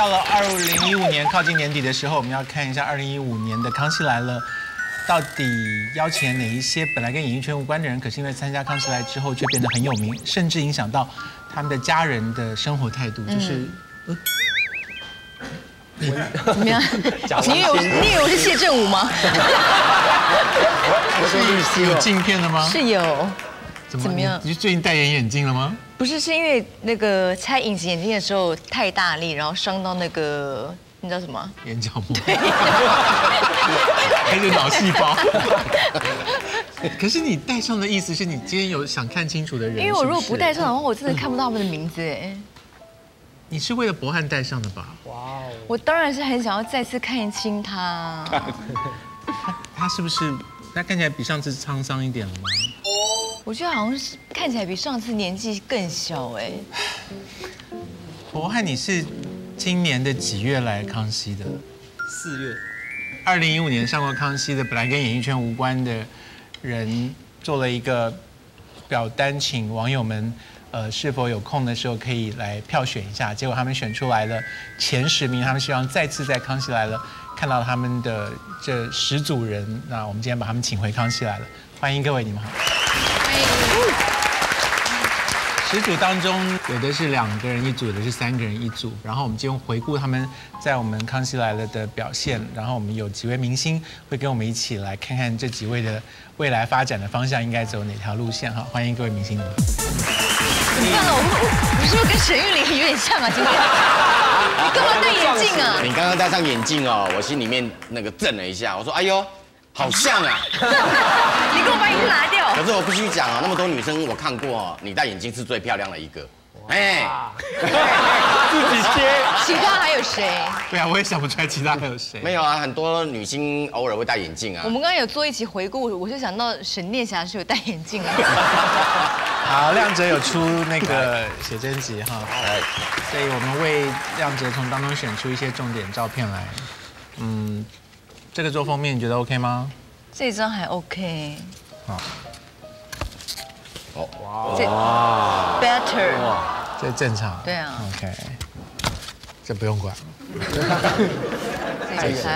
到了2015年靠近年底的时候，我们要看一下2015年的《康熙来了》，到底邀请哪一些本来跟演艺圈无关的人，可是因为参加《康熙来》之后却变得很有名，甚至影响到他们的家人的生活态度，就是。怎么样？你以为我是谢振武吗？是有镜片了吗？是有。怎么样？你最近代言眼镜了吗？不是，是因为那个拆隐形眼镜的时候太大力，然后伤到那个你知道什么？眼角膜。还是脑细胞。可是你戴上的意思是你今天有想看清楚的人。因为我如果不戴上的话，我真的看不到他们的名字哎。你是为了博翰戴上的吧？哇哦！我当然是很想要再次看清他。他是不是他看起来比上次沧桑一点了吗？我觉得好像是看起来比上次年纪更小哎。博翰，你是今年的几月来康熙的？4月。2015年上过康熙的，本来跟演艺圈无关的人做了一个表单，请网友们。是否有空的时候可以来票选一下？结果他们选出来了前10名，他们希望再次在《康熙来了》看到他们的这10组人。那我们今天把他们请回《康熙来了》，欢迎各位，你们好。欢迎。10组当中，有的是2个人一组，有的是3个人一组。然后我们就回顾他们在我们《康熙来了》的表现。然后我们有几位明星会跟我们一起来看看这几位的未来发展的方向应该走哪条路线哈。欢迎各位明星们。算了，我是不是跟沈玉琳有点像啊？今天你干嘛戴眼镜啊？你刚刚戴上眼镜哦，我心里面那个震了一下，我说哎呦，好像啊！你给我把眼镜拿掉。可是我必须讲啊，那么多女生我看过哦，你戴眼镜是最漂亮的一个。哎，自己贴。其他还有谁？对啊，我也想不出来其他还有谁。没有啊，很多女星偶尔会戴眼镜啊。我们刚刚有做一起回顾，我就想到沈殿霞是有戴眼镜啊。好，亮哲有出那个写真集哈，所以我们为亮哲从当中选出一些重点照片来。嗯，这个做封面你觉得 OK 吗？这张还 OK。好。哦，哇 ，better。这正常。对啊。OK。这不用管。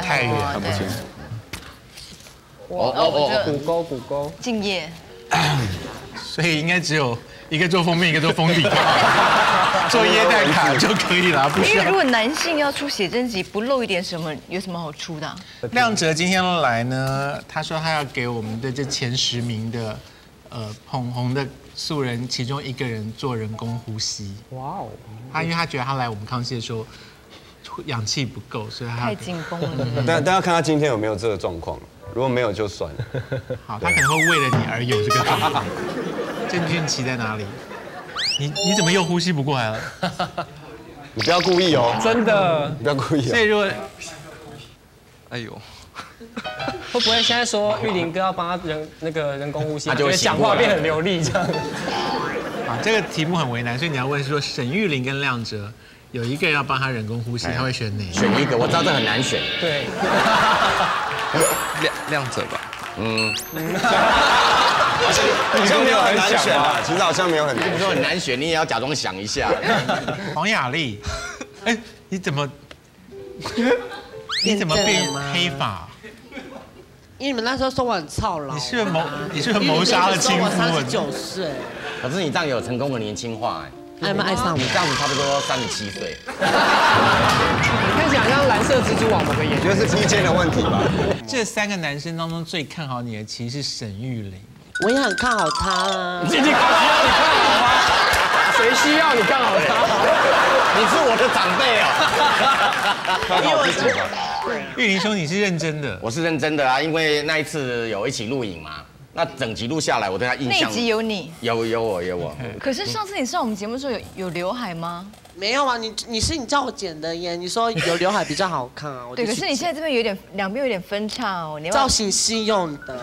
太远了，不行。骨沟。敬业。所以应该只有一个做封面，一个做封底，做耶诞卡就可以了，不需要。因为如果男性要出写真集，不露一点什么，有什么好出的？亮哲今天来呢，他说他要给我们的这前10名的，捧红的素人，其中一个人做人工呼吸。哇哦！他因为他觉得他来我们康熙的时候，氧气不够，所以他太紧绷了。但要看他今天有没有这个状况。如果没有就算了。好，他可能会为了你而有这个状况。郑俊奇在哪里？你怎么又呼吸不过来了？你不要故意哦！真的，你不要故意。所以如果，哎呦，会不会现在说玉林哥要帮他人工呼吸，他就会讲话变很流利这样？啊，这个题目很为难，所以你要问是说沈玉琳跟亮哲有一个人要帮他人工呼吸，他会选哪？选一个，我知道这很难选。对。亮哲吧，好像没有很难选啊，其实好像没有很难。你说很难选，你也要假装想一下。黄雅莉，哎，你怎么变黑发？因为你们那时候说我很操劳。你是不是谋杀了亲夫？39岁。可是你这样有成功的年轻化哎。爱不爱上我？这样子差不多37岁。你看起来好像蓝色蜘蛛网某个眼，觉得是披肩的问题吧？这3个男生当中最看好你的其实是沈玉琳，我也很看好他啊。你看好啊？谁需要你看好他？你是我的长辈哦。玉琳兄，你是认真的？我是认真的啊，因为那一次有一起录影嘛。那整集录下来，我对他印象。那集有你，有我。可是上次你上我们节目的时候有刘海吗？没有啊，你叫我剪的耶，你说有刘海比较好看啊。对，可是你现在这边有点两边有点分叉哦，你要造型系用的。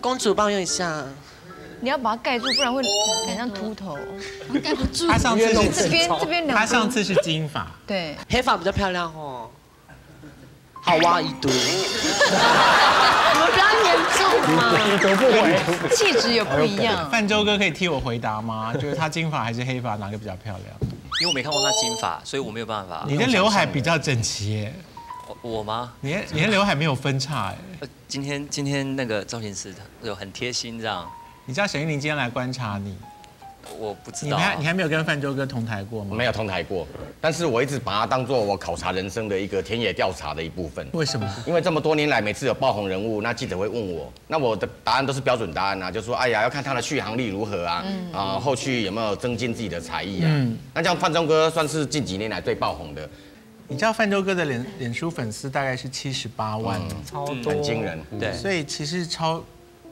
公主帮我用一下。你要把它盖住，不然会很像秃头。盖不住。他上次是这边他上次是金发。对，黑发比较漂亮哦。好挖一堆。气质也不一样。范舟哥可以替我回答吗？就是他金发还是黑发哪个比较漂亮？因为我没看过他金发，所以我没有办法。你的刘海比较整齐耶。我吗？你的刘海没有分叉哎。今天那个造型师有很贴心这样。你知道沈玉琳今天来观察你。 我不知道、啊，你还没有跟范舟哥同台过吗？没有同台过，但是我一直把它当做我考察人生的一个田野调查的一部分。为什么？因为这么多年来，每次有爆红人物，那记者会问我，那我的答案都是标准答案啊，就说哎呀，要看他的续航力如何啊，啊后续有没有增进自己的才艺啊。那这样范舟哥算是近几年来最爆红的。你知道范舟哥的脸书粉丝大概是78万，超多，很惊人。对，所以其实超。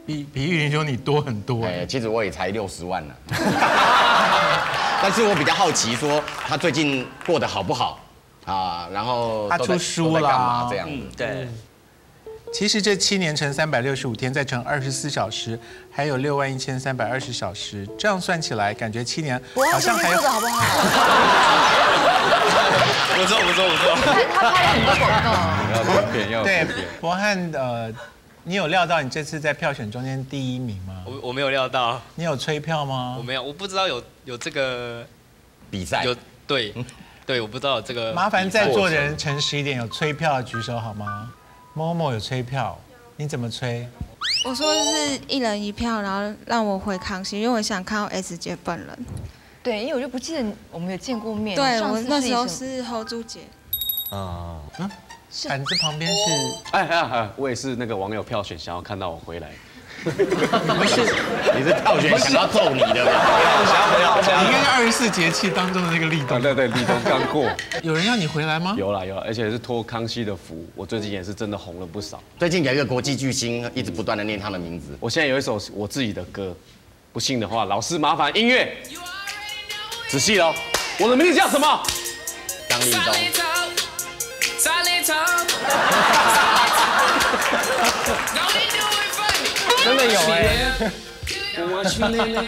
比玉林兄你多很多哎，其实我也才60万呢、啊，但是我比较好奇说他最近过得好不好啊？然后他出书啦，这样子、对。其实这7年乘365天，再乘24小时，还有61320小时，这样算起来，感觉7年好像还有好不好？不错不错不错，他拍了很多广告。对，博翰你有料到你这次在票选中间第1名吗？我没有料到。你有催票吗？我没有，我不知道有这个比赛。有对，对，我不知道有这个。麻烦在座的人诚实一点，有催票的举手好吗？某某有催票，你怎么催？我说就是1人1票，然后让我回康熙，因为我想看到 S 姐本人。对，因为我就不记得我们有见过面。对，我那时候是侯珠姐。啊。 板子旁边是，哎呀，我也是那个网友票选，想要看到我回来。不是，你是票选想要揍你的吧？你应该是24节气当中的那个立冬。对对，立冬刚过。有人要你回来吗？有啦有啦，而且是托康熙的福，我最近也是真的红了不少。最近有一个国际巨星，一直不断的念他的名字。我现在有一首我自己的歌，不信的话，老师麻烦音乐，仔细哦。我的名字叫什么？张立东。 真的有哎！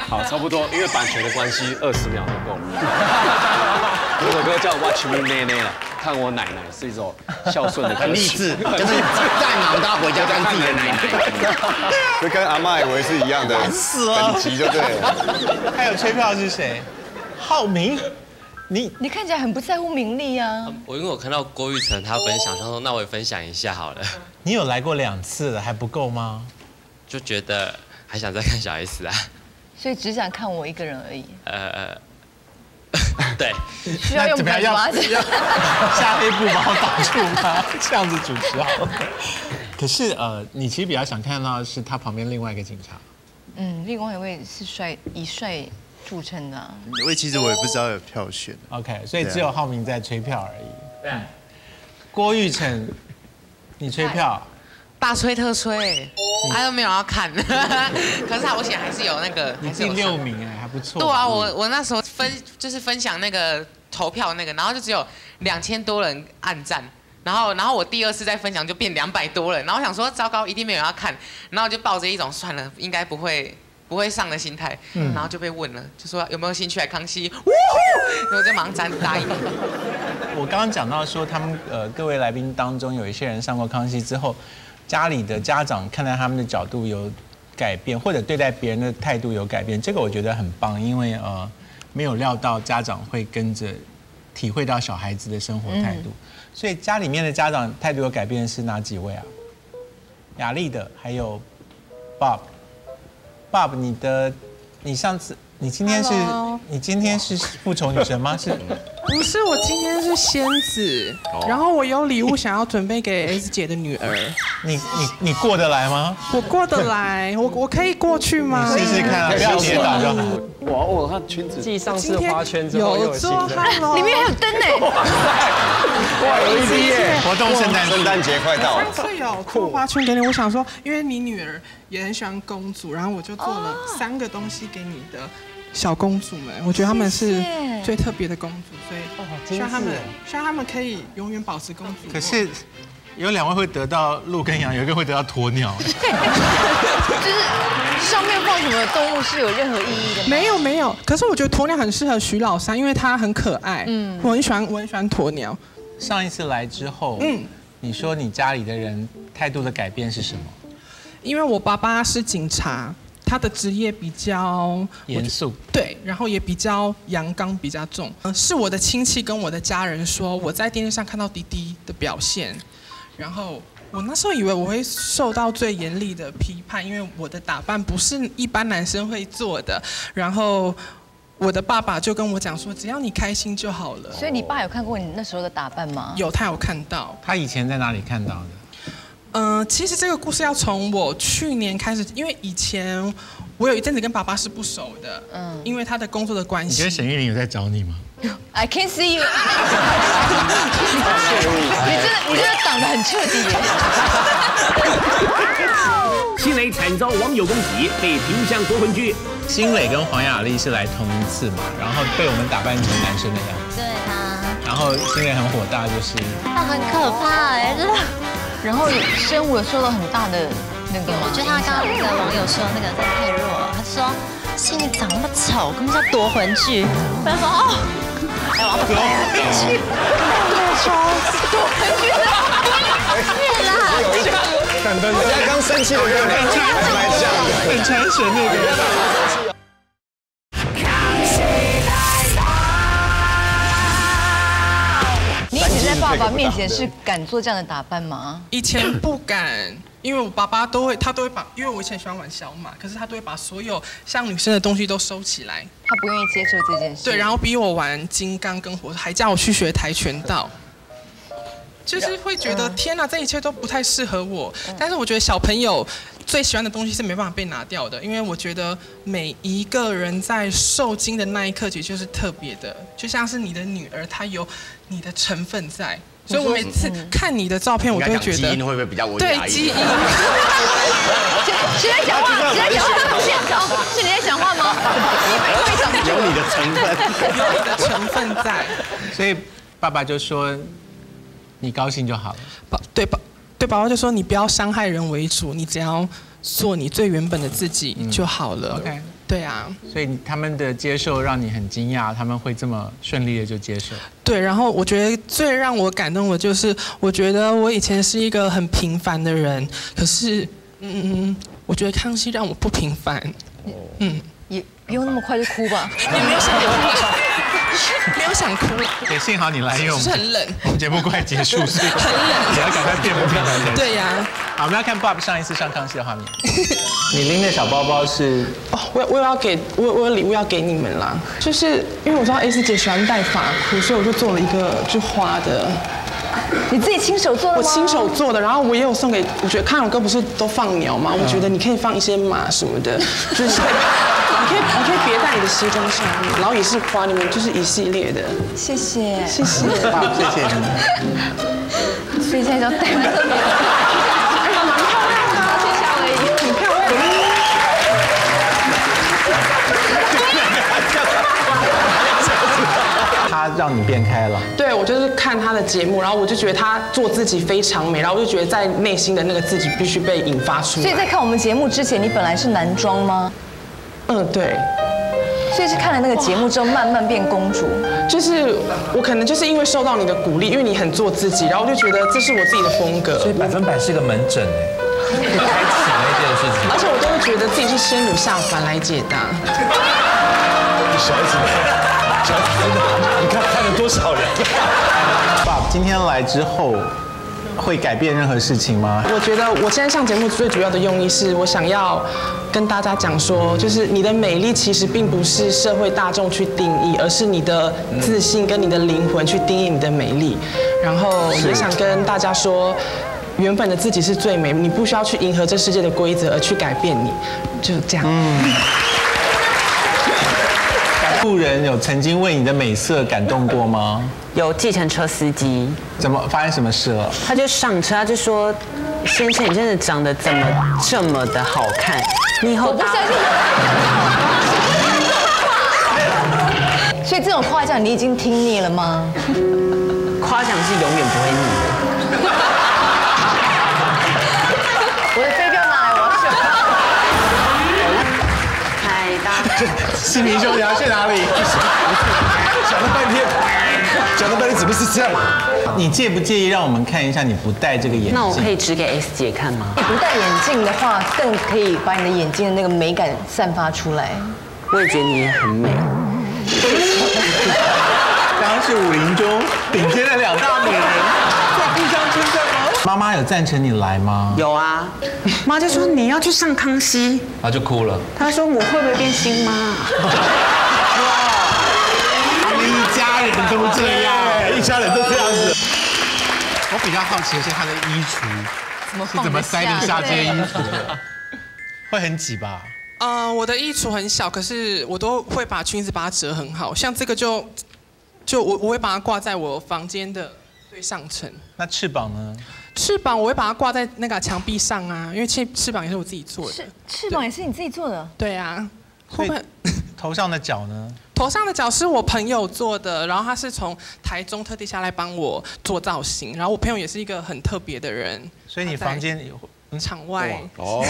好，差不多，因为版权的关系，20秒就够了。这首歌叫《Watch Me》了，看我奶奶是一首孝顺的，很励志，就是再忙大家回家看自己的奶奶，就跟阿嬤以为是一样的，等级就对了。还有吹票是谁？浩明。 你看起来很不在乎名利啊！我因为我看到郭玉成他分享，他说那我也分享一下好了。你有来过2次了，还不够吗？就觉得还想再看小 S 啊，所以只想看我一个人而已。对，需要用白马子下黑布把我挡住吗？这样子主持好了。可是你其实比较想看到的是他旁边另外一个警察。嗯，另外一位是以帅。 著称的，其实我也不知道有票选。OK， 所以只有浩明在催票而已。对，郭玉成，你催票，大催特催，他都没有要看，可是好险还是有那个，你第6名哎，还不错。对啊，我那时候分享那个投票那个，然后就只有2000多人按赞。 然后我第2次再分享就变200多人，然后我想说糟糕，一定没有人要看，然后就抱着一种算了，应该不会上的心态，然后就被问了，就说有没有兴趣来康熙，然后就马上答应。我刚刚讲到说，他们各位来宾当中有一些人上过康熙之后，家里的家长看待他们的角度有改变，或者对待别人的态度有改变，这个我觉得很棒，因为没有料到家长会跟着体会到小孩子的生活态度，所以家里面的家长态度有改变是哪几位啊？雅丽的，还有 Bob。 Bob， 你今天是复仇女神吗？是？不是，我今天是仙子，然后我有礼物想要准备给 S 姐的女儿。你过得来吗？我过得来，我可以过去吗？试试看，不要跌倒就好。哇，他裙子继上次花圈之后又有新的，里面还有灯哎！哇，有一集耶！活动圣诞节快到了，是有做花圈给你。我想说，因为你女儿。 也很喜欢公主，然后我就做了3个东西给你的小公主们，我觉得她们是最特别的公主，所以希望她们可以永远保持公主。可是有2位会得到鹿跟羊，有一个会得到鸵鸟。就是上面放什么动物是有任何意义的吗？没有没有，可是我觉得鸵鸟很适合徐老三，因为它很可爱。嗯，我很喜欢鸵鸟。上一次来之后，你说你家里的人态度的改变是什么？ 因为我爸爸是警察，他的职业比较严肃，对，然后也比较阳刚，比较重。是我的亲戚跟我的家人说，我在电视上看到弟弟的表现，然后我那时候以为我会受到最严厉的批判，因为我的打扮不是一般男生会做的。然后我的爸爸就跟我讲说，只要你开心就好了。所以你爸有看过你那时候的打扮吗？有，他有看到。他以前在哪里看到的？ 其实这个故事要从我去年开始，因为以前我有一阵子跟爸爸是不熟的，嗯，因为他的工作的关系。你觉得沈玉琳有在找你吗 ？I can see you。你真的长得很彻底耶。新蕾惨遭网友攻击，被评像夺魂剧。新蕾跟黄雅莉是来同一次嘛，然后被我们打扮成男生的样子。对啊。然后新蕾很火大，就是他很可怕哎，真的。 然后生物受到很大的那个，我觉得他刚刚那个网友说那个真的太弱了。他说心里长那么丑，根本叫夺魂剧。我说哦，哎，我夺魂剧，夺魂剧，灭了！感动，人家刚生气的时候，很传神那个。 爸爸面前是敢做这样的打扮吗？以前不敢，因为我爸爸都会，他都会把，因为我以前喜欢玩小马，可是他都会把所有像女生的东西都收起来，他不愿意接受这件事。对，然后逼我玩金刚跟火，还叫我去学跆拳道，就是会觉得天哪，这一切都不太适合我。但是我觉得小朋友最喜欢的东西是没办法被拿掉的，因为我觉得每一个人在受精的那一刻起就是特别的，就像是你的女儿，她有。 你的成分在，所以我每次看你的照片，我都觉得基因会不会比较对基因？谁在讲话？谁在讲话？好现场，是你在讲话吗？有你的成分，有你的成分在。所以爸爸就说：“你高兴就好了。”爸爸就说：“你不要伤害人为主，你只要做你最原本的自己就好了。” OK。 对啊，所以他们的接受让你很惊讶，他们会这么顺利的就接受。对，然后我觉得最让我感动的就是，我觉得我以前是一个很平凡的人，可是，我觉得康熙让我不平凡。也不用那么快就哭吧，也没有想哭了，没有想哭了。也幸好你来，因为我们很冷，我们节目快结束，所以很冷，也要赶快变不平凡人。对呀，好，我们要看 Bob 上一次上康熙的画面。 你拎的小包包是哦，我有礼物要给你们啦，就是因为我知道 S 姐喜欢戴发箍，所以我就做了一个就花的。你自己亲手做的吗？我亲手做的，然后我也有送给，我觉得康永哥不是都放鸟吗？我觉得你可以放一些马什么的，就是你可以别在你的西装上面，然后也是花里面就是一系列的。谢谢，谢谢，谢谢你。所以现在就戴了。 他让你变开了，对我就是看他的节目，然后我就觉得他做自己非常美，然后我就觉得在内心的那个自己必须被引发出来。所以在看我们节目之前，你本来是男装吗？嗯，对。所以是看了那个节目之后，慢慢变公主。就是我可能就是因为受到你的鼓励，因为你很做自己，然后我就觉得这是我自己的风格。所以100%是个门诊哎，开启那件事情。而且我都会觉得自己是仙女下凡来解答。小子。 你看了多少人？爸，今天来之后会改变任何事情吗？我觉得我现在上节目最主要的用意是我想要跟大家讲说，就是你的美丽其实并不是社会大众去定义，而是你的自信跟你的灵魂去定义你的美丽。然后也想跟大家说，原本的自己是最美，你不需要去迎合这世界的规则而去改变你，就这样。路人有曾经为你的美色感动过吗？有计程车司机，怎么发生什么事了？他就上车，他就说：“先生，你真的长得怎么这么的好看？你以后……”我不相信。所以这种夸奖你已经听腻了吗？夸奖是永远不会腻的。我的飞镖拿来，我要去。海大。 是明兄，你要去哪里？想了半天。讲了半天怎么是这样？你介不介意让我们看一下你不戴这个眼镜？那我可以指给 S 姐看吗？你不戴眼镜的话，更可以把你的眼睛的那个美感散发出来。我也觉得你也很美。刚是武林中顶尖的两大美人，在互相称赞吗？妈妈有赞成你来吗？有啊，妈就说你要去上康熙，她就哭了。她说我会不会变新妈？一家人都这样，一家人都这样子。我比较好奇的是他的衣橱是怎么塞得下这些衣服的，会很挤吧？我的衣橱很小，可是我都会把裙子把它折很好，像这个我会把它挂在我房间的最上层。那翅膀呢？翅膀我会把它挂在那个墙壁上啊，因为翅膀也是我自己做的。翅膀也是你自己做的？对啊。会不会？头上的角呢？头上的角是我朋友做的，然后他是从台中特地下来帮我做造型，然后我朋友也是一个很特别的人。所以你房间里场外哦，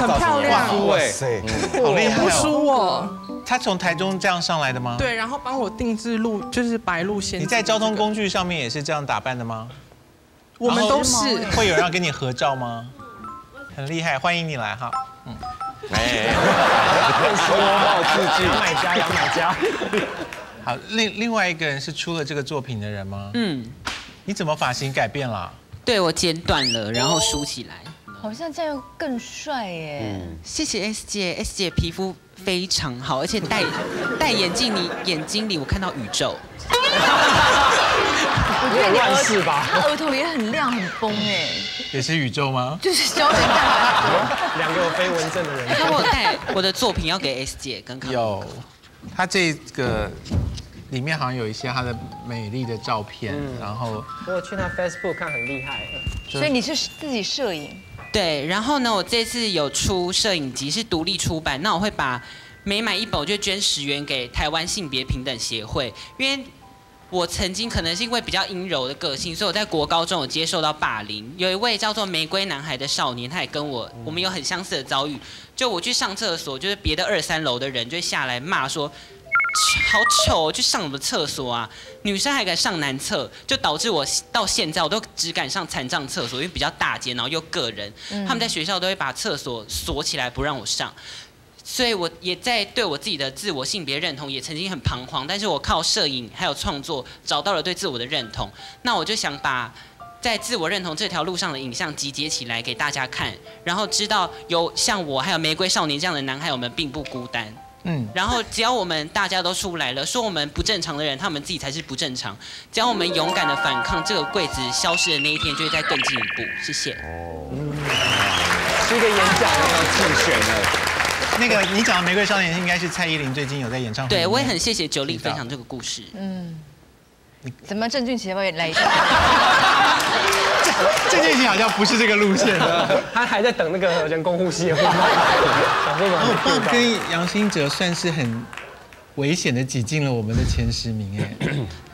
很漂亮，哇塞，好厉害，不输我。他从台中这样上来的吗？对，然后帮我定制路，就是白路线。你在交通工具上面也是这样打扮的吗？我们都是。会有人要跟你合照吗？很厉害，欢迎你来哈，嗯。 哎，说冒刺激，买家。好，另外一个人是出了这个作品的人吗？嗯，你怎么发型改变了？对，我剪短了，然后梳起来，好像这样更帅耶。嗯，谢谢 S 姐 ，S 姐皮肤非常好，而且戴眼镜，你眼睛里我看到宇宙。我觉得你乱世吧，他额头也很亮，很崩哎。也是宇宙吗？就是胶原蛋白。两个有飞蚊症的人。那我带我的作品要给 S 姐跟看。有，他这个里面好像有一些她的美丽的照片，然后我去她 Facebook 看，很厉害。所以你是自己摄影？对，然后呢，我这次有出摄影集，是独立出版。那我会把每买一本我就捐10元给台湾性别平等协会，因为。 我曾经可能是因为比较阴柔的个性，所以我在国高中有接受到霸凌。有一位叫做玫瑰男孩的少年，他也跟我们有很相似的遭遇。就我去上厕所，就是别的2、3楼的人就下来骂说，好丑，去上什么厕所啊？女生还敢上男厕，就导致我到现在我都只敢上残障厕所，因为比较大间，然后又个人。他们在学校都会把厕所锁起来，不让我上。 所以我也在对我自己的自我性别认同也曾经很彷徨，但是我靠摄影还有创作找到了对自我的认同。那我就想把在自我认同这条路上的影像集结起来给大家看，然后知道有像我还有玫瑰少年这样的男孩，我们并不孤单。嗯，然后只要我们大家都出来了，说我们不正常的人，他们自己才是不正常。只要我们勇敢的反抗，这个柜子消失的那一天就会再更进一步。谢谢。哦，是一个演讲要竞选了。 那个你讲的《玫瑰少年》应该是蔡依林最近有在演唱会。对，我也很谢谢九莉分享这个故事。嗯，怎么郑俊奇要不要来一下？郑俊奇好像不是这个路线的，他还在等那个人工呼吸。跟杨新哲算是很危险的挤进了我们的前10名哎，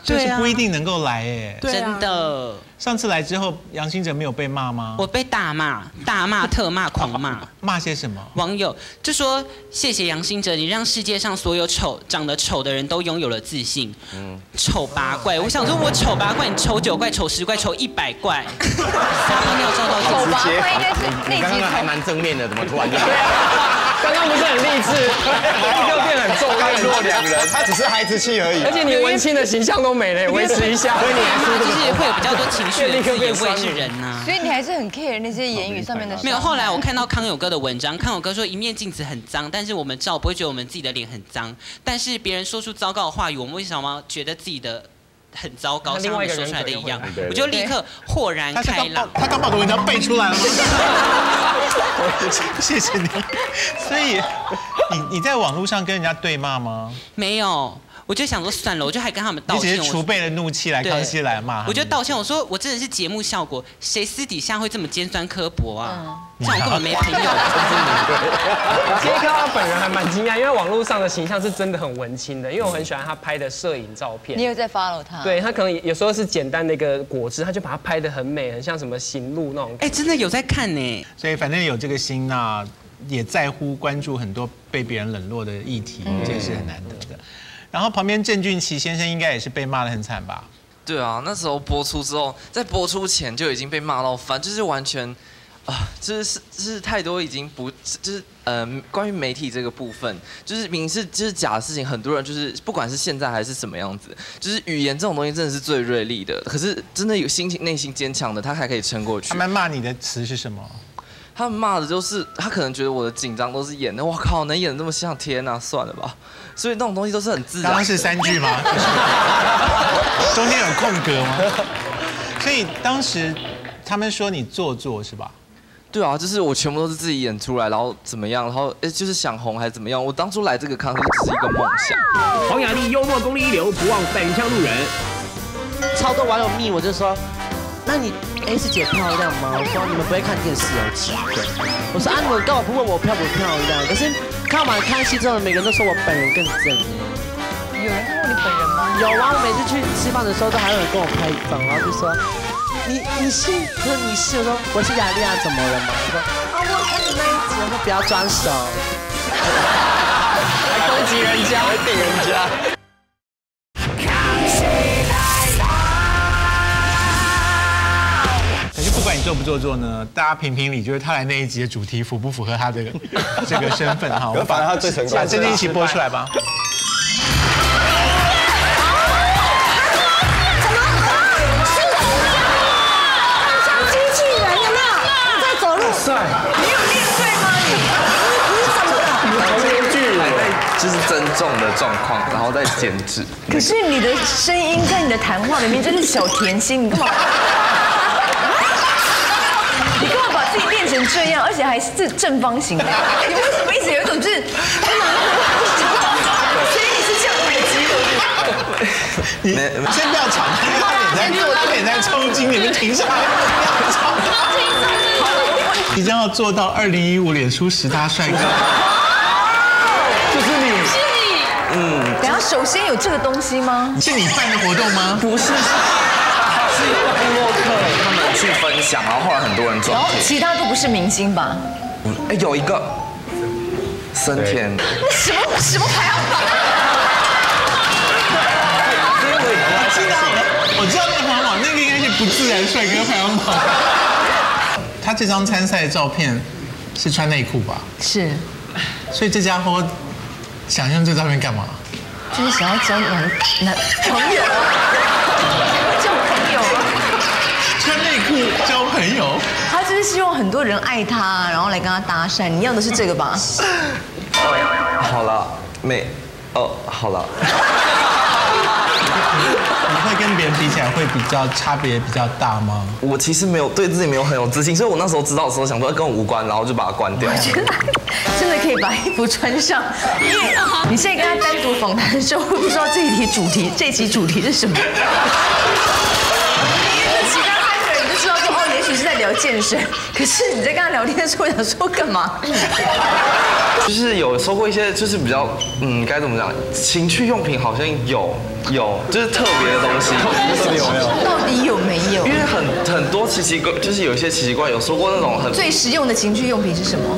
就是不一定能够来哎，真的。上次来之后，杨新哲没有被骂吗？我被大骂，大骂特骂狂骂。骂些什么？网友就说：“谢谢杨新哲，你让世界上所有长得丑的人都拥有了自信。”嗯，丑八怪，我想说，我丑八怪，你丑9怪、丑10怪、丑100怪。撒泡尿照到丑八怪应该是那集。刚刚还蛮正面的，怎么突然？刚刚不是很励志，又变很重，刚刚弱两人，他只是孩子气而已。而且你文青的形象都没了，维持一下。就是会有比较多情。 立刻变酸女人呐！所以你还是很 care 那些言语上面的。没有，后来我看到康永哥的文章，康永哥说一面镜子很脏，但是我们照不会觉得我们自己的脸很脏。但是别人说出糟糕的话语，我们为什么觉得自己的很糟糕，像他们说出来的一样？我就立刻豁然开朗。他刚把我的文章背出来了。谢谢你。所以你在网络上跟人家对骂吗？没有。 我就想说算了，我就还跟他们道歉。你只是储备了怒气来康熙来骂。我就道歉，我说我真的是节目效果，谁私底下会这么尖酸刻薄啊？像我根本没朋友。其实看到他本人还蛮惊讶，因为网络上的形象是真的很文青的，因为我很喜欢他拍的摄影照片。你有在 follow 他？对他可能有时候是简单的一个果汁，他就把它拍得很美，很像什么行路那种。哎，真的有在看呢。所以反正有这个心呐，也在乎关注很多被别人冷落的议题，这也是很难得的。然后旁边郑俊奇先生应该也是被骂得很惨吧？对啊，那时候播出之后，在播出前就已经被骂到翻，就是完全就是太多已经不就是关于媒体这个部分，就是明明是就是假的事情，很多人就是不管是现在还是什么样子，就是语言这种东西真的是最锐利的。可是真的有心情内心坚强的，他还可以撑过去。他们骂你的词是什么？ 他骂的就是他可能觉得我的紧张都是演的，我靠，能演得那么像，天哪，算了吧。所以那种东西都是很自然。刚刚是三句吗？中间有空格吗？所以当时他们说你做作是吧？对啊，就是我全部都是自己演出来，然后怎么样，然后就是想红还是怎么样。我当初来这个康熙只是一个梦想。黄雅莉幽默功力一流，不忘反向路人。超多网友密我就说。 那你 S 姐漂亮吗？我说你们不会看电视哦，奇怪。我说啊，你们干嘛不问我漂不漂亮？可是看完康熙之后，每个人都说我本人更正。有人看过你本人吗？有啊，我每次去吃饭的时候，都还有人跟我拍照，然后就说你是，我说你是，我说我是雅莉啊，怎么了嘛？我说啊，我有看你那一集，我说不要装熟，还攻击人家，还点人家。 不管你做不做作呢，大家评评理，就是他来那一集的主题符不符合他这个身份哈？我反正他最成功，把真正一起播出来吧。怎么像机器人有没有？在走路。你有面对吗你？你怎么了？面具就是增重的状况，然后再减脂。可是你的声音在你的谈话里面就是小甜心，你干嘛？ 自己变成这样，而且还是正方形的，你为什么一直有一种就是，所以你是这样累积的。你先不要吵，他脸在抽筋，你们停下来，不要吵。你将要做到2015脸书10大帅哥，就是你，是你，嗯。然后首先有这个东西吗？是你办的活动吗？不是。 是部落客他们去分享，然后后来很多人转。然后其他都不是明星吧？哎，有一个森田。那什么排行榜？我知道那个排行榜，那个应该是不自然帅哥排行榜。他这张参赛照片是穿内裤吧？是。所以这家伙想用这照片干嘛？就是想要交男朋友。 交朋友，他就是希望很多人爱他，然后来跟他搭讪。你要的是这个吧？好了，好了。你会跟别人比起来会比较差别比较大吗？我其实没有对自己没有很有自信，所以我那时候知道的时候想说跟我无关，然后就把它关掉。我觉得真的可以把衣服穿上。你现在跟他单独访谈的时候，不知道这一期主题是什么。 你是在聊健身，可是你在跟他聊天的时候，我想说干嘛？就是有收过一些，就是比较该怎么讲，情趣用品好像有，就是特别的东西。到底有没有？因为很多奇奇怪，就是有一些奇奇怪，有收过那种很最实用的情趣用品是什么？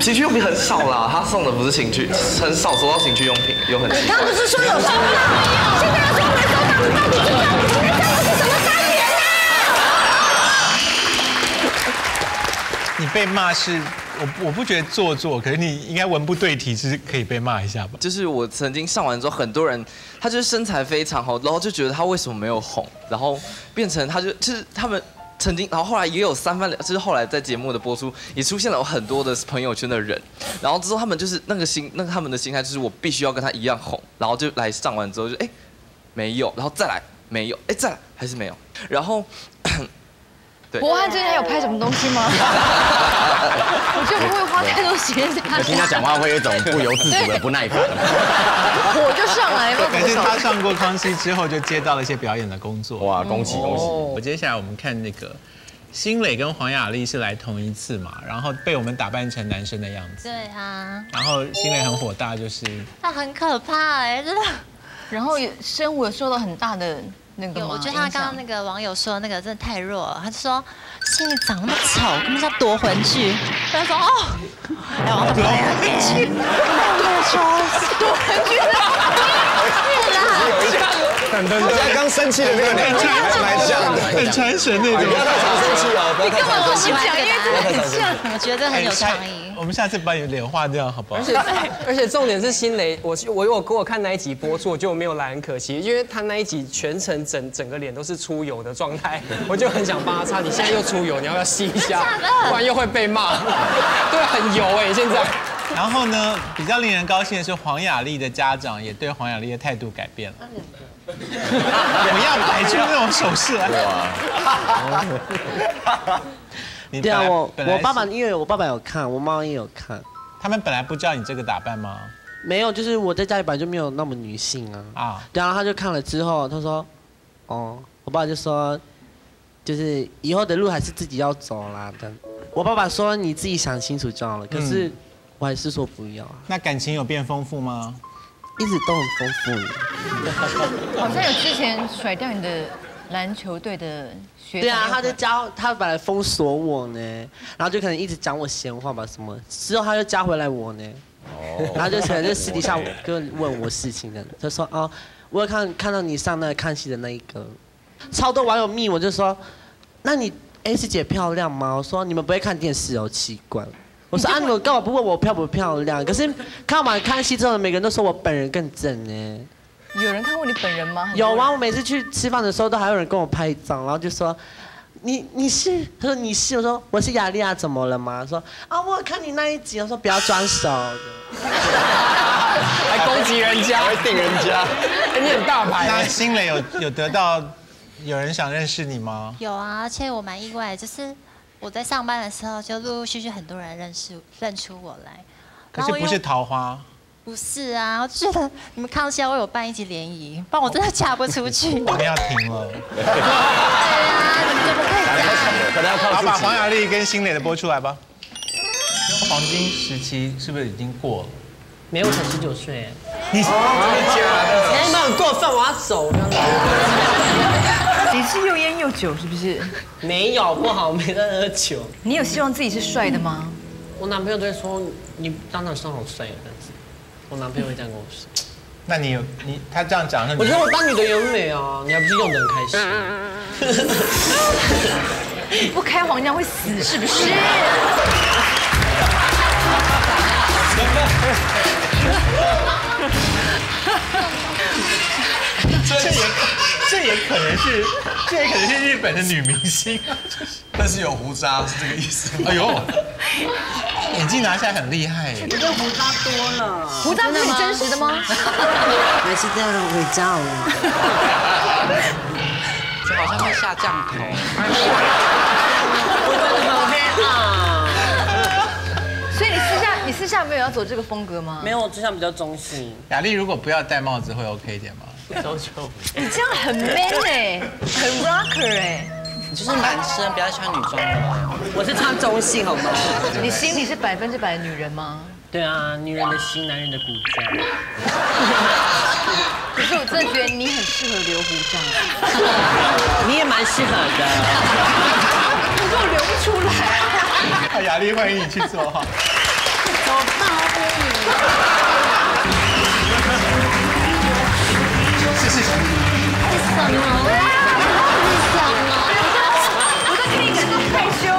情趣用品很少啦，他送的不是情趣，很少收到情趣用品，有很。他不是说有收到，现在要说没收到。 你被骂是，我不觉得做作，可是你应该文不对题是可以被骂一下吧？就是我曾经上完之后，很多人他就是身材非常好，然后就觉得他为什么没有红，然后变成他就是他们曾经，然后后来也有三番，就是后来在节目的播出也出现了很多的朋友圈的人，然后之后他们就是他们的心态就是我必须要跟他一样红，然后就来上完之后就没有，然后再来没有，再来还是没有，然后。 博翰最近还有拍什么东西吗？我就不会花太多时间在他。我听他讲话会有一种不由自主的不耐烦。我就上来了。可是他上过康熙之后，就接到了一些表演的工作。哇，恭喜恭喜！我接下来我们看那个，辛磊跟黄雅莉是来同一次嘛，然后被我们打扮成男生的样子。对啊。然后辛磊很火大，就是他很可怕哎，真的。然后生活受到很大的。 有，我觉得他刚刚那个网友说那个真的太弱了，他就说心里长那么丑，根本是要夺魂剧。他说哦，哎，我夺魂剧，我跟你说，夺魂剧。有一点，我现在刚生气的那个脸还蛮像的，很传神那种。不要太常生气啊！不要太常生气，因为很像，我觉得很有创意。我们下次把你脸画掉，好不好？而且重点是心蕾，我有给我看那一集播出，就没有来，很可惜，因为他那一集全程整个脸都是出油的状态，我就很想帮他擦。你现在又出油，你要不要吸一下？不然又会被骂。对，很油哎，现在。 然后呢，比较令人高兴的是，黄雅莉的家长也对黄雅莉的态度改变了。不要摆出那种手势来。对啊，我爸爸因为我爸爸有看，我妈妈也有看。他们本来不知道你这个打扮吗？没有，就是我在家里本来就没有那么女性啊。啊。然后他就看了之后，他说：“哦。”我爸就说：“就是以后的路还是自己要走啦。”的。我爸爸说：“你自己想清楚就好了。”可是。 我还是说不要啊。那感情有变丰富吗？一直都很丰富。好像有之前甩掉你的篮球队的学长。对啊，他就加，他本来封锁我呢，然后就可能一直讲我闲话吧什么，之后他又加回来我呢，然后就可能就私底下就问我事情的，他说啊，我有看到你上那个看戏的那一个，超多网友密我就说，那你 S 姐漂亮吗？我说你们不会看电视哦，奇怪。 我说啊，你们干嘛不问我漂不漂亮？可是看完看戏之后，每个人都说我本人更正呢。有人看过你本人吗？有啊，我每次去吃饭的时候，都还有人跟我拍照，然后就说你是，他说你是，我说我是雅莉啊，怎么了吗？说啊，我看你那一集，我说不要装熟，还攻击人家，还定人家，你很大牌。那心蕾有得到有人想认识你吗？有啊，而且我蛮意外，就是。 我在上班的时候，就陆陆续续很多人认出我来，可是不是桃花，不是啊，我觉得你们康熙要为我办一集联谊，不然我真的嫁不出去。我们要停了。对啊，你们怎么可以这样？可能要靠自己。好，把黄雅莉跟心蕾的播出来吧。黄金时期是不是已经过了？没有，我才19岁。你真的假的？你们很过分，我要走了。 你是又烟又酒是不是？没有，不好，没在喝酒。你有希望自己是帅的吗？我男朋友都会说你当男生好帅啊，但是我男朋友会这样跟我说。那你有你他这样讲，那我觉得我当女的也美啊，你还不是用得很开心？不开黄腔会死是不是？这也可能是日本的女明星，但是有胡渣是这个意思吗？哎呦，眼镜拿下来很厉害耶！这个胡渣多了，胡渣不是真实的吗？还是这样伪造了？这好像会下降头。我真的好黑啊！所以你私下没有要走这个风格吗？没有，我之前比较中性。雅莉如果不要戴帽子会 OK 一点吗？ 你这样很 man 哎，很 rocker 哎。你就是男生，不要穿女装了。我是穿中性，好吗？你心里是100%的女人吗？对啊，女人的心，男人的骨架。可是我真的觉得你很适合留胡渣。你也蛮适合的。可是我留不出来。雅莉，欢迎你去做哈。走吧。 我都替你感到害羞哎，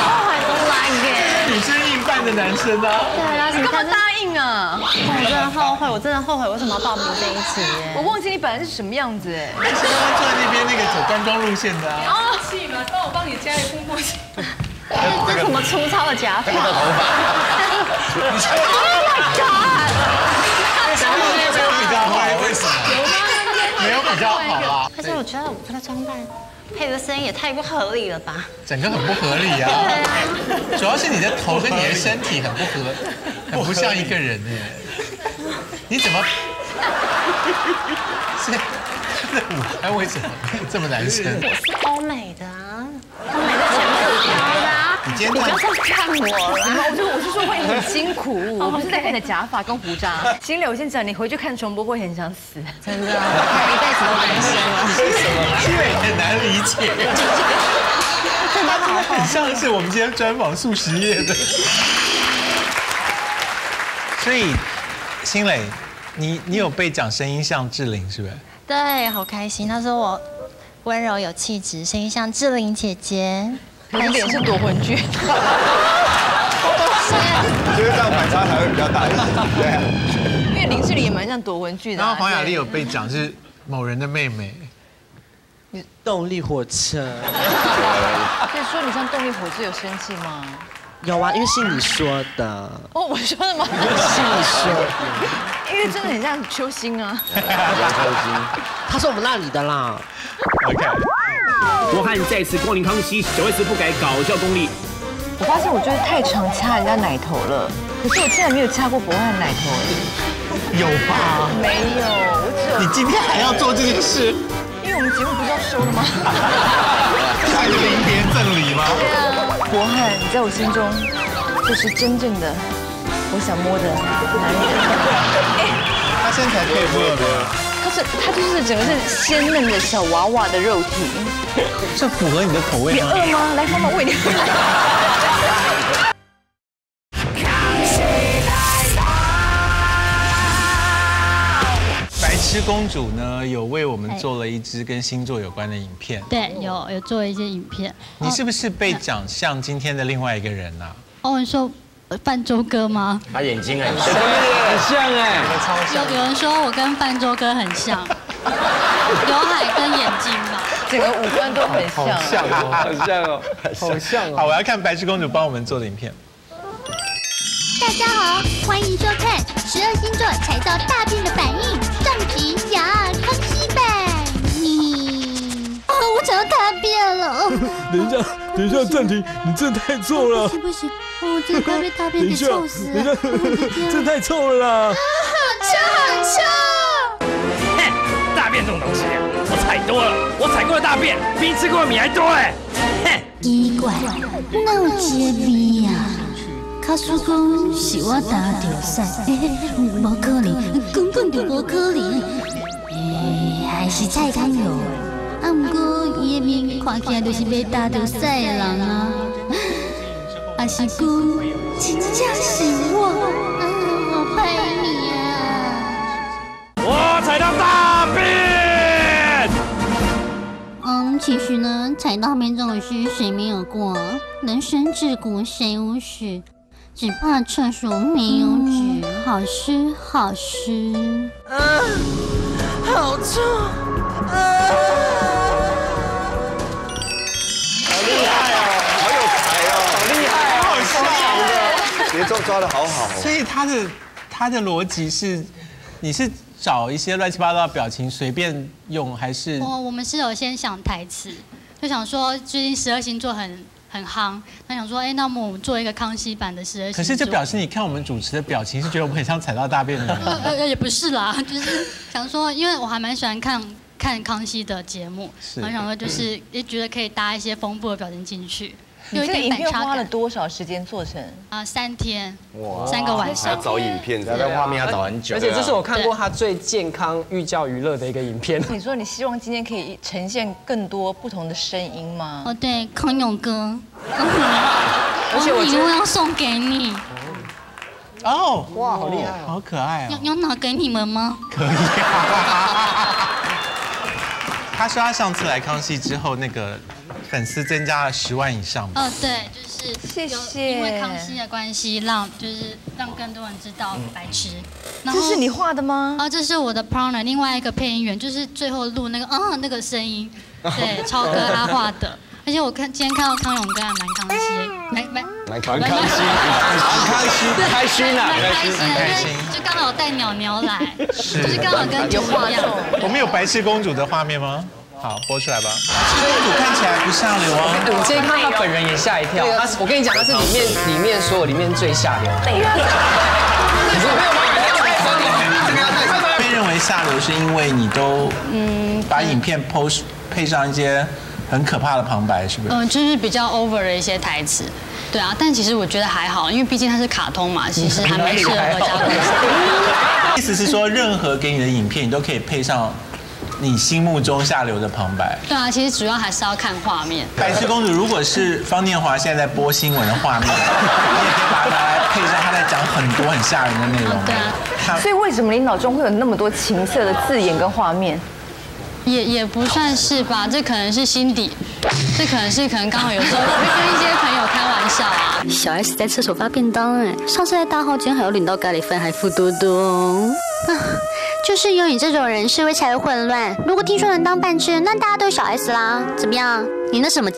我还都来耶。女生硬扮的男生啊，对啊，你干嘛答应啊？我真的后悔，我真的后悔，为什么要报名在一起？我忘记你本来是什么样子哎。你是刚刚坐在那边那个走端庄路线的啊？哦，是吗？帮我帮你加一副墨镜。这是什么粗糙的假发？头发。 比较好啦，而且我觉得我的装扮配的声音也太不合理了吧？整个很不合理啊！主要是你的头跟你的身体很不合，很不像一个人哎。你怎么？这舞台为什么这么男生？我是欧美的啊，欧美的前面挑的啊。你今天不要再看我了，我是说会很辛苦，我不是在看你的假发跟胡渣。心蕾，我先讲，你回去看重播会很想死，真的。 为什么？因为很难理解。他很像是我们今天专访素食业的。所以，心蕾，你有被讲声音像志玲是不是？对，好开心。他说我温柔有气质，声音像志玲姐姐。你脸是夺魂剧。我觉得这样反差才会比较大一些。对啊，因为林志玲也蛮像夺魂剧的。然后黄雅莉有被讲是某人的妹妹。 你动力火车，所以说你像动力火车有生气吗？有啊，因为是你说的。哦，我说的吗？是你说的，因为真的很像邱心啊。邱心，他是我们那里的啦。OK。郭汉再次光临康熙，小 S 不改搞笑功力。我发现我觉得太常掐人家奶头了，可是我竟然没有掐过博汉奶头。有吧？没有，我只有。你今天还要做这件事？ 我们节目不是要收了吗？还是临别赠礼吗？对啊。博翰，你在我心中就是真正的我想摸的男人。他身材可以摸的。他就是整个是鲜嫩的小娃娃的肉体。这符合你的口味吗？你饿吗？来，妈妈喂你。白痴公主呢，有为我们做了一支跟星座有关的影片。对，有做一些影片。你是不是被讲像今天的另外一个人啊？哦，你说范周哥吗？他眼睛很像，很像哎，超像。有人说我跟范周哥很像，刘海跟眼睛嘛，整个五官都很像，好像哦，好像哦，好像哦。好，我要看白痴公主帮我们做的影片。 大家好，欢迎收看12星座踩到大便的反应上集呀，康熙版。我踩到大便了。等一下，暂停，你这太臭了。不行，我真的快被大便给臭死了。这太臭了啦！好臭！哼，大便这种东西，我踩多了，我踩过的大便比吃过的米还多哎。哼，奇怪，闹结逼呀！ 他说讲是我打着屎，无可能，根本就无可能。还是菜摊哟。啊，不过伊的面看起来就是被打着屎的人啊。啊，是讲真正是我，啊，好歹命啊！我踩到大便。其实呢，踩大便这种事谁没有过？人生自古谁无死？ 只怕厕所没有纸，好湿好湿。啊，好臭！啊，好厉害哦，好有才哦，好厉害，好笑的，节奏抓得好好。所以他的逻辑是，你是找一些乱七八糟的表情随便用，还是？我们是有先想台词，就想说最近12星座很夯，他想说，哎，那么我们做一个康熙版的12星座。可是这表示，你看我们主持的表情，是觉得我们很像踩到大便的人。也不是啦，就是想说，因为我还蛮喜欢看康熙的节目，然后想说就是也觉得可以搭一些丰富的表情进去。有一点反差感。花了多少时间做成？啊，3天，3个晚上。要找影片，要画面要找很久。而且这是我看过他最健康、寓教于乐的一个影片。你说你希望今天可以呈现更多不同的声音吗？哦，对，康永哥，我礼物要送给你。哦，哇，好厉害，好可爱哦！要拿给你们吗？可以。他说他上次来康熙之后那个。 粉丝增加了10万以上。哦，对，就是因为康熙的关系，让更多人知道白痴。这是你画的吗？哦，这是我的 partner， 另外一个配音员，就是最后录那个那个声音，对，超哥他画的。而且我今天看到康永哥还蛮康熙，蛮开心，就刚好带鸟鸟来，就是刚好跟有画样。我们有白痴公主的画面吗？ 好，播出来吧。公主看起来不下流啊！我今天看到本人也吓一跳。我跟你讲，她是里面所有里面最下流。被认为下流是因为你都把影片 post 配上一些很可怕的旁白，是不是？就是比较 over 的一些台词。对啊，但其实我觉得还好，因为毕竟它是卡通嘛，其实还蛮适合家庭。意思是说，任何给你的影片，你都可以配上。你心目中下流的旁白。对啊，其实主要还是要看画面。白雪公主如果是方念华现在在播新闻的画面，你也可以把它拿来配上她在讲很多很吓人的内容。对啊。所以为什么你脑中会有那么多情色的字眼跟画面？ 也不算是吧，这可能是心底，这可能刚好有时候会跟一些朋友开玩笑啊。小 S 在厕所发便当哎，上次在大号间还有领到咖喱饭还付多多哦。啊，就是有你这种人是会才会混乱。如果听说能当饭吃，那大家都小 S 啦。怎么样？你那什么？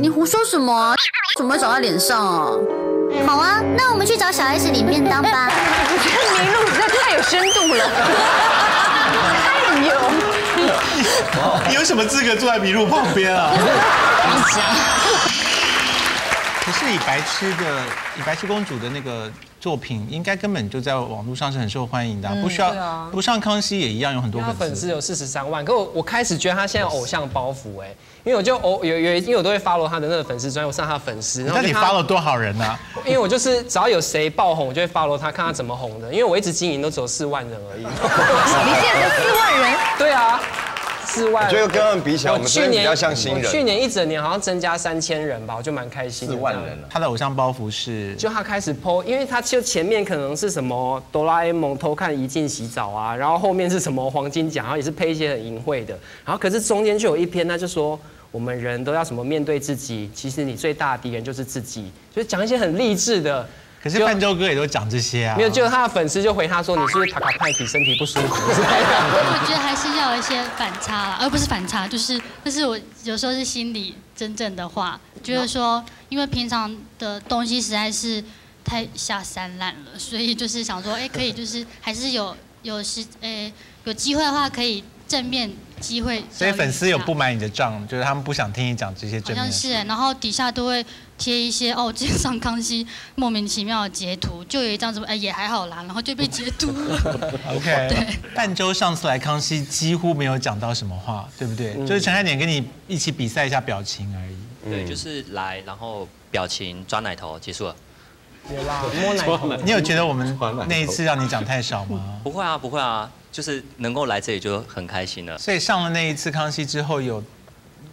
你胡说什么？怎么会长在脸上啊？好啊，那我们去找小 S 领便当吧。我觉得麋鹿实在太有深度了。 你有什么资格坐在麋鹿旁边啊？可是以白痴公主的那个作品，应该根本就在网络上是很受欢迎的，不需要不上康熙也一样有很多粉丝，有43万。可我开始觉得他现在偶像包袱哎，因为我就因为我都会 follow 他的那个粉丝专业，我上他的粉丝。那你 follow 多少人啊？因为我就是只要有谁爆红，我就会 follow 他，看他怎么红的。因为我一直经营都只有4万人而已。你现在才4万人？对啊。 4万，我觉得跟他们比起来，我们去年比较像新人。去年一整年好像增加3000人吧，我就蛮开心的。4万人，他的偶像包袱是，就他开始 po， 因为他就前面可能是什么哆啦 A 梦偷看一进洗澡啊，然后后面是什么黄金甲，然后也是配一些很淫秽的，然后可是中间就有一篇他就说。 我们人都要什么面对自己？其实你最大的敌人就是自己，就是讲一些很励志的。可是泛舟哥也都讲这些啊。没有，就他的粉丝就回他说：“你是不是塔卡派体身体不舒服？”我觉得还是要有一些反差啦，而不是反差，就是我有时候是心里真正的话，觉得说，因为平常的东西实在是太下三滥了，所以就是想说，哎，可以就是还是有机会的话可以正面。 机会，所以粉丝有不买你的账，就是他们不想听你讲这些正面。好像是，然后底下都会贴一些哦，今天上康熙莫名其妙的截图，就有一张什么哎也还好啦，然后就被截图了。OK， 对，半周上次来康熙几乎没有讲到什么话，对不对？就是陈汉典跟你一起比赛一下表情而已。对，就是来，然后表情抓奶头结束了。 有啦，摸奶头。你有觉得我们那一次让你讲太少吗？不会啊，不会啊，就是能够来这里就很开心了。所以上了那一次康熙之后，有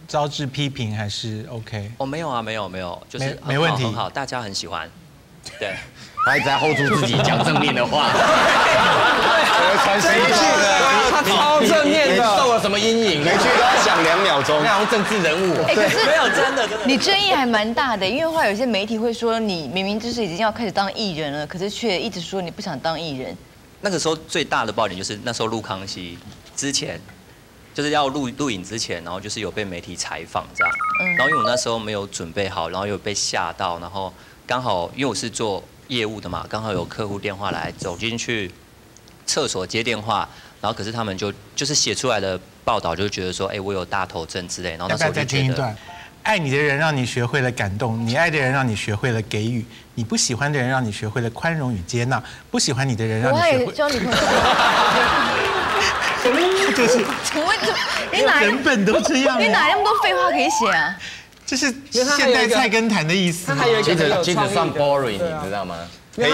招致批评还是 OK？ 哦，没有啊，没有，就是没问题，很好，大家很喜欢。对，他一直在 hold 住自己讲正面的话。对，真的，他超正面的，受了什么阴影？回去都要想2秒钟，那像政治人物。哎，可是没有真的，你争议还蛮大的，因为后来有些媒体会说你明明就是已经要开始当艺人了，可是却一直说你不想当艺人。那个时候最大的爆点就是那时候录康熙之前，就是要录影之前，然后就是有被媒体采访这样，然后因为我那时候没有准备好，然后有被吓到，然后。 刚好，因为我是做业务的嘛，刚好有客户电话来，走进去厕所接电话，然后可是他们就是写出来的报道，就觉得说，哎，我有大头症之类。然后那时候就觉得，爱你的人让你学会了感动，你爱的人让你学会了给予，你不喜欢的人让你学会了宽容与接纳，不喜欢你的人让你学会。就是你哪人本都这样，你哪那么多废话可以写啊？ 这是现代菜根谭的意思。他还有一个接着上 boring， 你知道吗？黑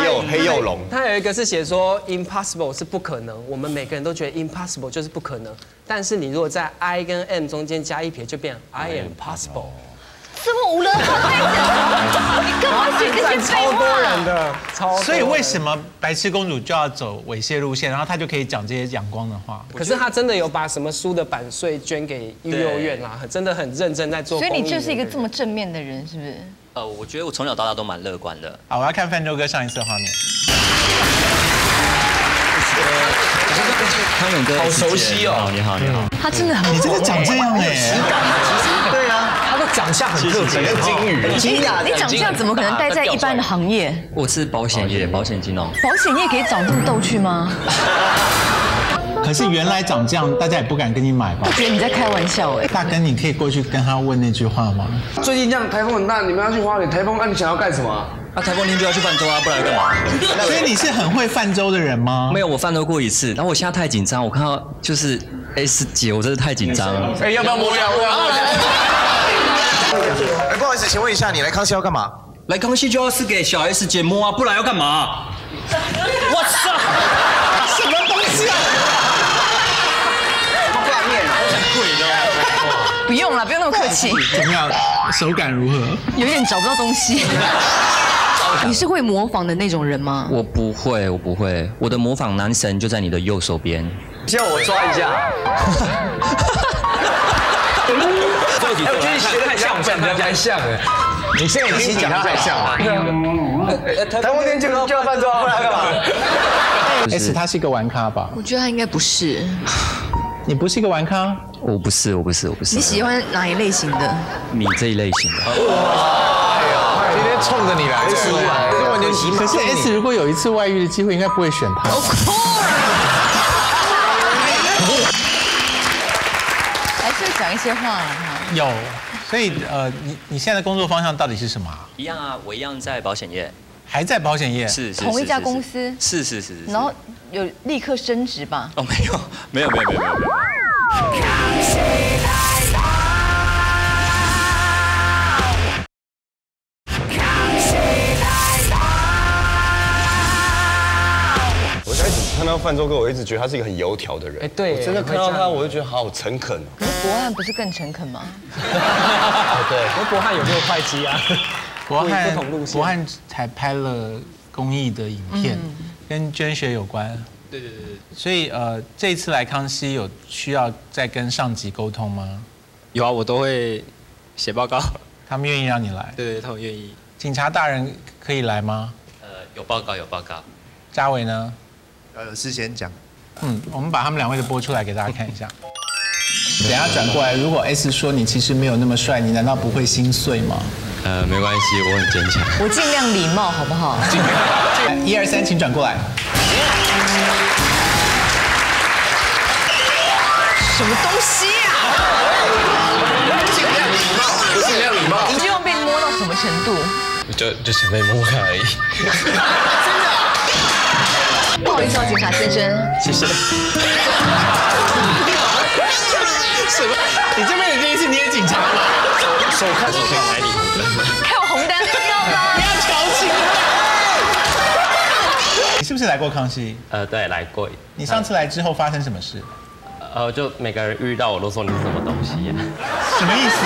幼龙。他有一个是写说 impossible 是不可能，我们每个人都觉得 impossible 就是不可能，但是你如果在 I 跟 M 中间加一撇，就变 I am possible。这么无聊的你干嘛写这些废话？所以为什么白痴公主就要走猥亵路线，然后她就可以讲这些阳光的话？可是她真的有把什么书的版税捐给育幼院啦，真的很认真在做。所以你就是一个这么正面的人，是不是？我觉得我从小到大都蛮乐观的。好，我要看泛舟哥上一次的画面。康永哥，好熟悉哦！你好，你好。他真的很，你真的长这样哎。 长相很特别，金鱼。你长相怎么可能待在一般的行业？我是保险业，保险金融。保险业可以长这么逗趣吗？可是原来长这样，大家也不敢跟你买吧？我觉得你在开玩笑哎。大根，你可以过去跟他问那句话吗？最近这样台风很大，你们要去花莲？台风啊，你想要干什么啊？啊，台风天就要去泛舟啊，不然干嘛？所以你是很会泛舟的人吗？没有，我泛舟过一次，然后我现在太紧张，我看到就是 S 姐，我真的太紧张了。哎，要不要摸一下？哎，不好意思，请问一下，你来康熙要干嘛？来康熙就要是给小 S 姐摸啊，不然要干嘛？我操！什么东西啊！不用了，不用那么客气。怎么样？手感如何？有点找不到东西。你是会模仿的那种人吗？我不会，我不会。我的模仿男神就在你的右手边。叫我抓一下。我觉得你学的太像，长得太像了。你现在已经讲得太像了。台风天就要饭桌，不然干嘛？ S 他是一个玩咖吧？我觉得他应该不是。你不是一个玩咖？我不是，我不是，我不是。你喜欢哪一类型的？你这一类型的。哇！今天冲着你来，这完全洗脑。可是 S 如果有一次外遇的机会，应该不会选他。Of course。还是讲一些话哈。有，所以你现在的工作方向到底是什么？一样啊，我一样在保险业。 还在保险业是同一家公司是，然后有立刻升职吧？哦，没有。我开始看到范舟哥，我一直觉得他是一个很油条的人。哎，对，我真的看到他，我就觉得好诚恳哦。可是博翰不是更诚恳吗？对，可是博翰有6块肌啊。 博翰才拍了公益的影片，跟捐血有关。对。所以这一次来康熙有需要再跟上级沟通吗？有啊，我都会写报告。他们愿意让你来？对，他们愿意。警察大人可以来吗？有报告。嘉伟呢？事先讲。我们把他们2位的播出来给大家看一下。等下转过来，如果 S 说你其实没有那么帅，你难道不会心碎吗？ 没关系，我很坚强。我尽量礼貌，好不好？1、2、3，请转过来。什么东西啊？尽量礼貌。你希望被摸到什么程度？就是被摸开而已。真的？不好意思，警察先生。谢谢。什么？你这边的第一次你也警察吗？手看来你。 看我红单，不要吗？不要调情了。你是不是来过康熙？对，来过。你上次来之后发生什么事？就每个人遇到我都说你是什么东西呀？什么意思？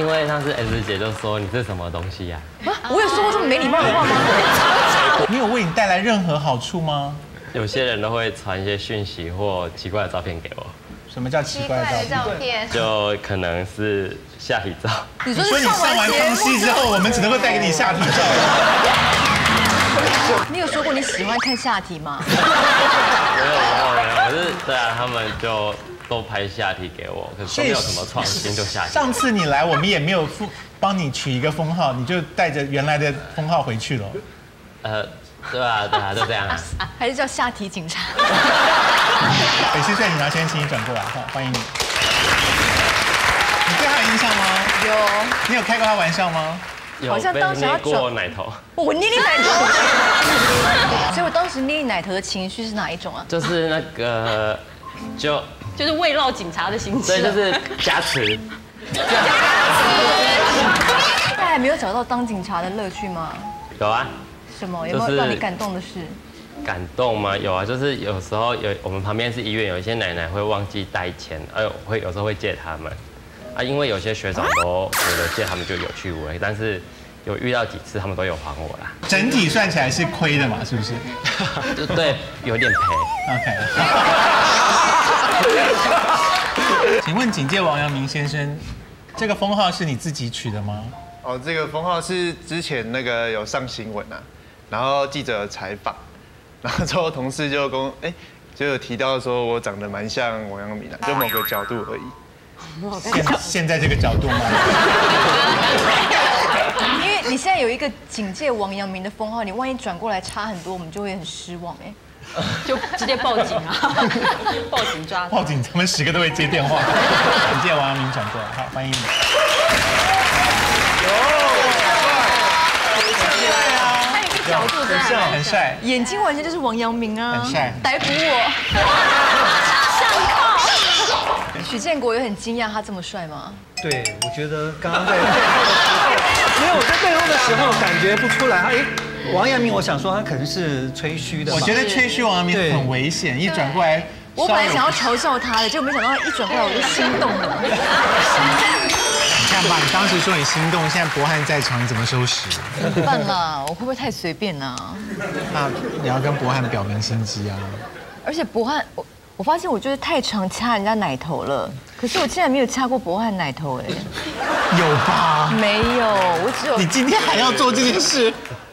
因为上次 S 姐就说你是什么东西呀？啊，我有说过这么没礼貌的话吗？你有为你带来任何好处吗？有些人都会传一些讯息或奇怪的照片给我。 什么叫奇怪的照片？就可能是下体照。你说你上完康熙之后，我们只能够带给你下体照。你有说过你喜欢看下体吗？没有，对啊，他们就都拍下体给我，可是没有什么创新，就下体。上次你来，我们也没有帮你取一个封号，你就带着原来的封号回去了。对啊，就这样。还是叫下体警察。 北西帅警察先生，请你转过来，欢迎你。你对他有印象吗？有。你有开过他玩笑吗？有。好像当时他转我奶头。我捏你奶头。所以我当时捏你奶头的情绪是哪一种啊？就是那个，就是慰劳警察的心情。对，就是加持。加持。他还没有找到当警察的乐趣吗？有啊。什么？有没有让你感动的事？ 感动吗？有啊，就是有时候我们旁边是医院，有一些奶奶会忘记带钱，有时候会借他们，啊，因为有些学长都觉得借他们就有去无回，但是有遇到几次他们都有还我啦。整体算起来是亏的嘛，是不是？对，有点赔。OK。请问警界王阳明先生，这个封号是你自己取的吗？哦，这个封号是之前那个有上新闻啊，然后记者采访。 然后之后同事就跟我，就有提到说我长得蛮像王阳明的，就某个角度而已。现在这个角度吗？因为你现在有一个警戒王阳明的封号，你万一转过来差很多，我们就会很失望哎，就直接报警啊！报警抓！报警，他们10个都会接电话。警戒王阳明转过来，好，欢迎你。 角度真的很帅，眼睛完全就是王阳明啊！很帅，逮捕我！许建国也很惊讶，他这么帅吗？对，我觉得刚刚在没有我在背后的时候感觉不出来。王阳明，我想说他可能是吹嘘的。我觉得吹嘘王阳明很危险，一转过来我本来想要嘲笑他的，结果没想到一转过来我就心动了。这样吧，你当时说你心动，现在博翰在场，你怎么收拾？怎么办啦？我会不会太随便呢？那你要跟博翰表明心机啊！而且博翰，我发现我就是太常掐人家奶头了，可是我竟然没有掐过博翰奶头哎。有吧？没有，我只有。你今天还要做这件事？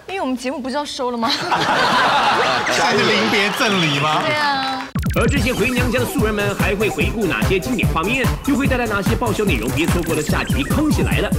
因为我们节目不是要收了吗？这是临别赠礼吗？对啊。而这些回娘家的素人们还会回顾哪些经典画面，又会带来哪些爆笑内容？别错过了，下集《康熙来了》。